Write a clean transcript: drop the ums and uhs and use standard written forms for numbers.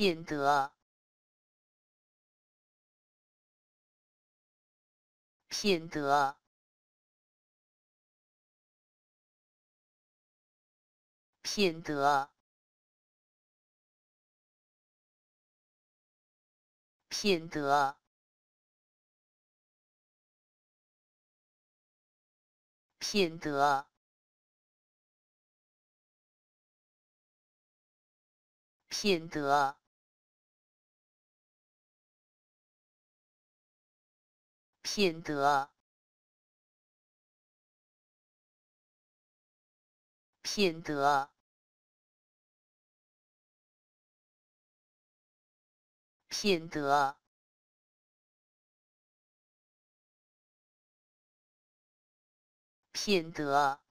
显得，显得，显得，显得，显得。 显得，显得，显得，显得，显得。